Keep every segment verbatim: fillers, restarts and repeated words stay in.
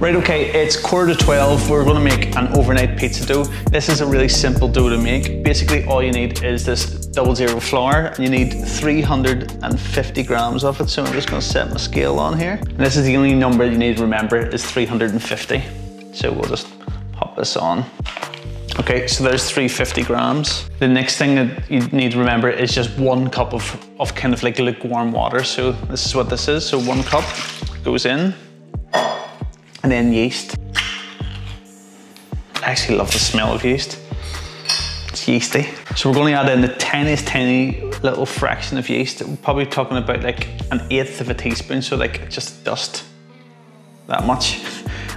Right, okay, it's quarter to twelve. We're gonna make an overnight pizza dough. This is a really simple dough to make. Basically, all you need is this double zero flour. You need three hundred fifty grams of it, so I'm just gonna set my scale on here. And this is the only number you need to remember is three hundred fifty. So we'll just pop this on. Okay, so there's three hundred fifty grams. The next thing that you need to remember is just one cup of, of kind of like lukewarm water. So this is what this is. So one cup goes in, and then yeast. I actually love the smell of yeast. It's yeasty. So we're going to add in the tiniest, tiny little fraction of yeast. We're probably talking about like an eighth of a teaspoon. So like just dust, that much.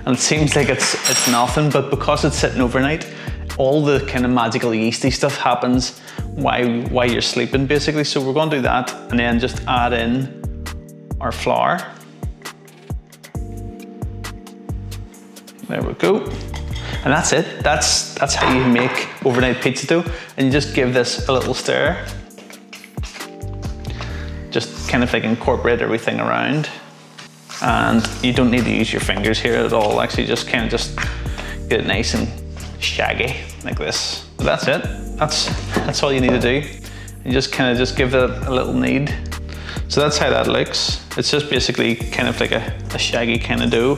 And it seems like it's, it's nothing, but because it's sitting overnight, all the kind of magical yeasty stuff happens while, while you're sleeping, basically. So we're going to do that and then just add in our flour. There we go. And that's it. That's, that's how you make overnight pizza dough. And you just give this a little stir. Just kind of like incorporate everything around. And you don't need to use your fingers here at all. Actually, just kind of just get it nice and shaggy like this. But that's it. That's that's all you need to do. You just kind of just give it a little knead. So that's how that looks. It's just basically kind of like a, a shaggy kind of dough.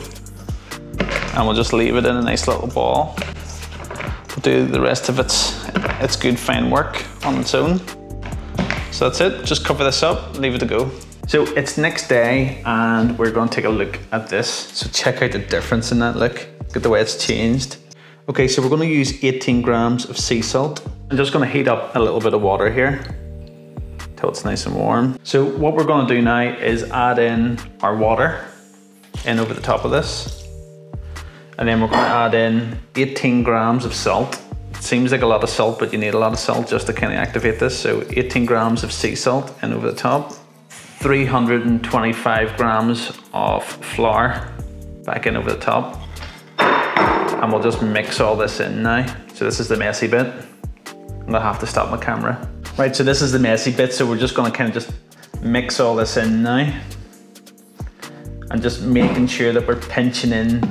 And we'll just leave it in a nice little ball. We'll do the rest of its its good fine work on its own. So that's it. Just cover this up, leave it to go. So it's next day and we're going to take a look at this. So check out the difference in that look. Look at the way it's changed. Okay, so we're going to use eighteen grams of sea salt. I'm just going to heat up a little bit of water here till it's nice and warm. So what we're going to do now is add in our water in over the top of this. And then we're going to add in eighteen grams of salt. It seems like a lot of salt, but you need a lot of salt just to kind of activate this. So eighteen grams of sea salt in over the top. three hundred twenty-five grams of flour back in over the top. And we'll just mix all this in now. So this is the messy bit. I'm gonna have to stop my camera. Right, so this is the messy bit. So we're just gonna kind of just mix all this in now. And just making sure that we're pinching in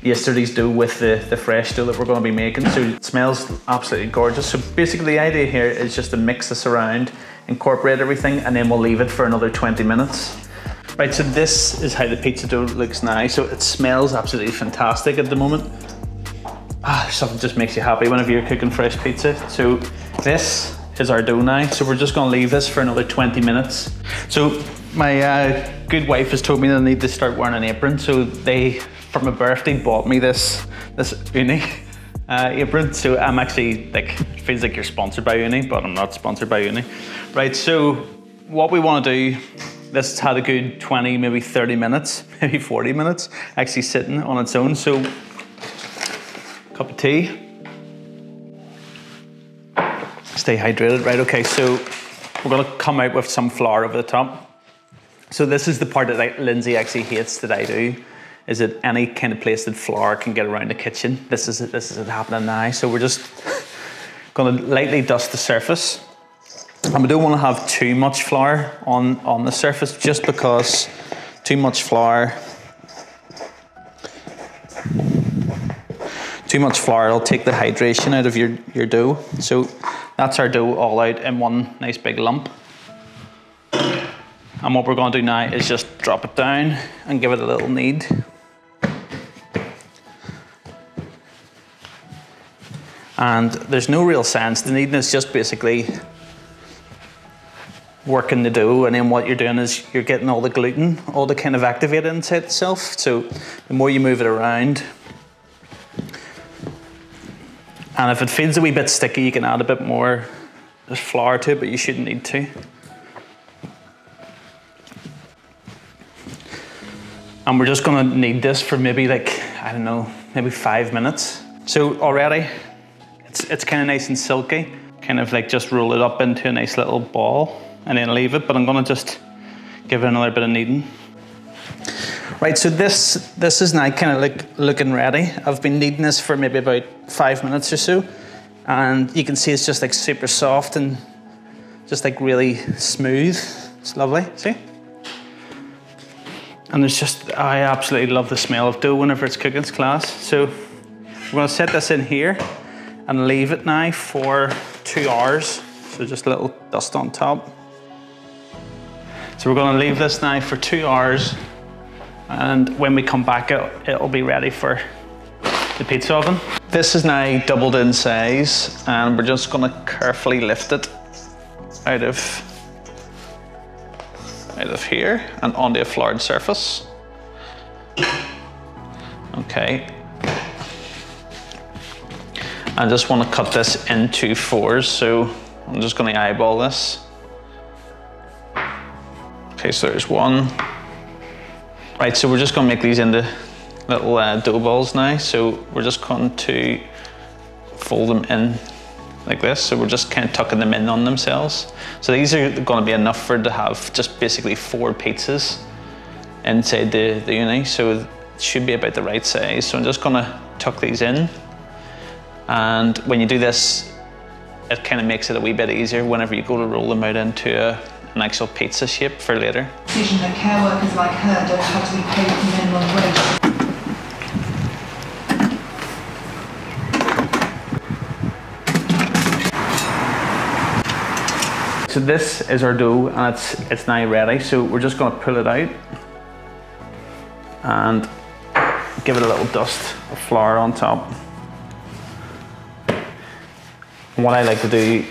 yesterday's dough with the, the fresh dough that we're gonna be making. So it smells absolutely gorgeous. So basically the idea here is just to mix this around, incorporate everything, and then we'll leave it for another twenty minutes. Right, so this is how the pizza dough looks now. So it smells absolutely fantastic at the moment. Ah, something just makes you happy whenever you're cooking fresh pizza. So this is our dough now. So we're just gonna leave this for another twenty minutes. So my uh, good wife has told me that I need to start wearing an apron. So they, for my birthday, bought me this, this Ooni uh, apron. So I'm actually like, it feels like you're sponsored by Ooni, but I'm not sponsored by Ooni. Right, so what we want to do, this has had a good twenty, maybe thirty minutes, maybe forty minutes, actually sitting on its own. So, cup of tea. Stay hydrated. Right, okay, so we're gonna come out with some flour over the top. So this is the part that I, Lindsay actually hates that I do, is that any kind of place that flour can get around the kitchen. This is it, this is it happening now. So we're just gonna lightly dust the surface. And we don't want to have too much flour on, on the surface, just because too much flour, too much flour will take the hydration out of your, your dough. So that's our dough all out in one nice big lump. And what we're going to do now is just drop it down and give it a little knead. And there's no real sense. The kneading is just basically working the dough, and then what you're doing is you're getting all the gluten, all the kind of activated inside itself. So the more you move it around, and if it feels a wee bit sticky, you can add a bit more flour to it, but you shouldn't need to. And we're just gonna knead this for maybe like, I don't know, maybe five minutes. So already, It's, it's kind of nice and silky. Kind of like just roll it up into a nice little ball and then leave it, but I'm gonna just give it another bit of kneading. Right, so this this is now kind of like looking ready. I've been kneading this for maybe about five minutes or so, and you can see it's just like super soft and just like really smooth. It's lovely, see? And there's just, I absolutely love the smell of dough whenever it's cooking, it's class. So we're gonna set this in here and leave it now for two hours. So just a little dust on top. So we're gonna leave this now for two hours. And when we come back, it'll, it'll be ready for the pizza oven. This is now doubled in size and we're just gonna carefully lift it out of out of here and onto a floured surface. Okay. I just want to cut this into fours, so I'm just going to eyeball this. Okay, so there's one. Right, so we're just going to make these into little uh, dough balls now. So we're just going to fold them in like this, so we're just kind of tucking them in on themselves. So these are going to be enough for to have just basically four pizzas inside the, the uni, so it should be about the right size. So I'm just going to tuck these in, and when you do this, it kind of makes it a wee bit easier whenever you go to roll them out into a, an actual pizza shape for later. Susan, though, care workers like her don't have to be paid minimum wage. So this is our dough and it's, it's now ready. So we're just gonna pull it out and give it a little dust of flour on top. And what I like to do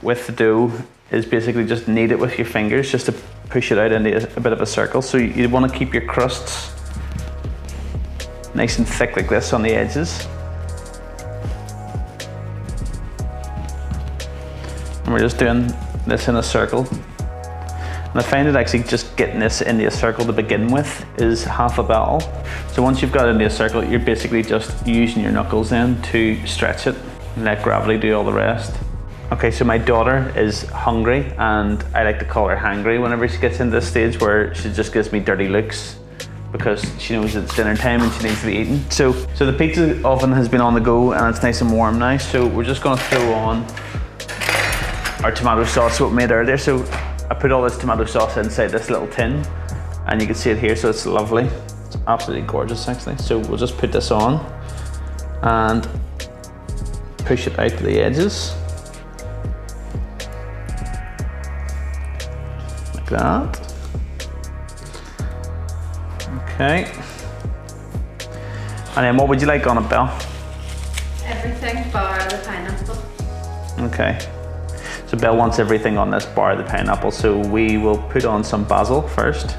with the dough is basically just knead it with your fingers just to push it out into a bit of a circle. So you wanna keep your crusts nice and thick like this on the edges. And we're just doing this in a circle. And I find that actually just getting this into a circle to begin with is half a battle. So once you've got it into a circle, you're basically just using your knuckles then to stretch it and let gravity do all the rest. Okay, so my daughter is hungry and I like to call her hangry whenever she gets into this stage where she just gives me dirty looks because she knows it's dinner time and she needs to be eating. So, so the pizza oven has been on the go and it's nice and warm now. So we're just gonna throw on our tomato sauce what we made earlier. So I put all this tomato sauce inside this little tin and you can see it here, so it's lovely. It's absolutely gorgeous actually. So we'll just put this on and push it out to the edges. Like that. Okay. And then what would you like on it, Belle? Everything bar the pineapple. Okay. So Belle wants everything on this bar of the pineapple, so we will put on some basil first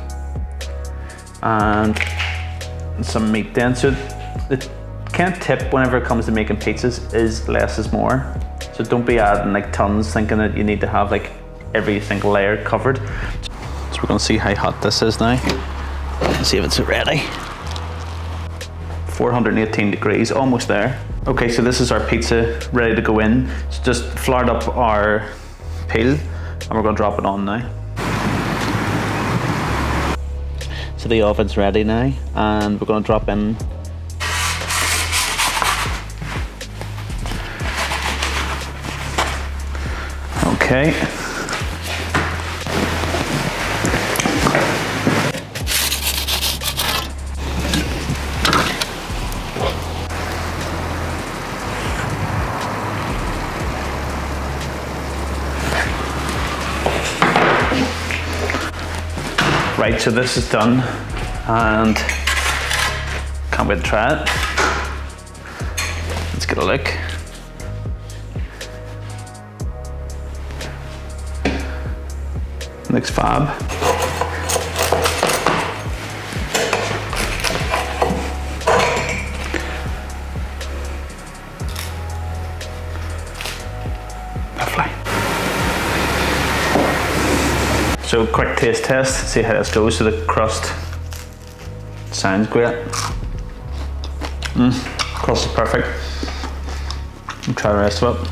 and some meat then. So the kind of tip whenever it comes to making pizzas is less is more. So don't be adding like tons thinking that you need to have like every single layer covered. So we're gonna see how hot this is now. Let's see if it's ready. four hundred eighteen degrees, almost there. Okay, so this is our pizza ready to go in. So just floured up our peel and we're gonna drop it on now. So the oven's ready now and we're gonna drop in okay. Right, so this is done and can't wait to try it. Let's get a look. Looks fab. So quick taste test, see how this goes. So the crust sounds great. Mm, crust is perfect. I'll try the rest of it.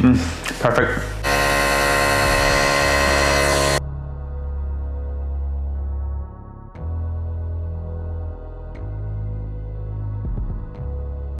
Mm, perfect.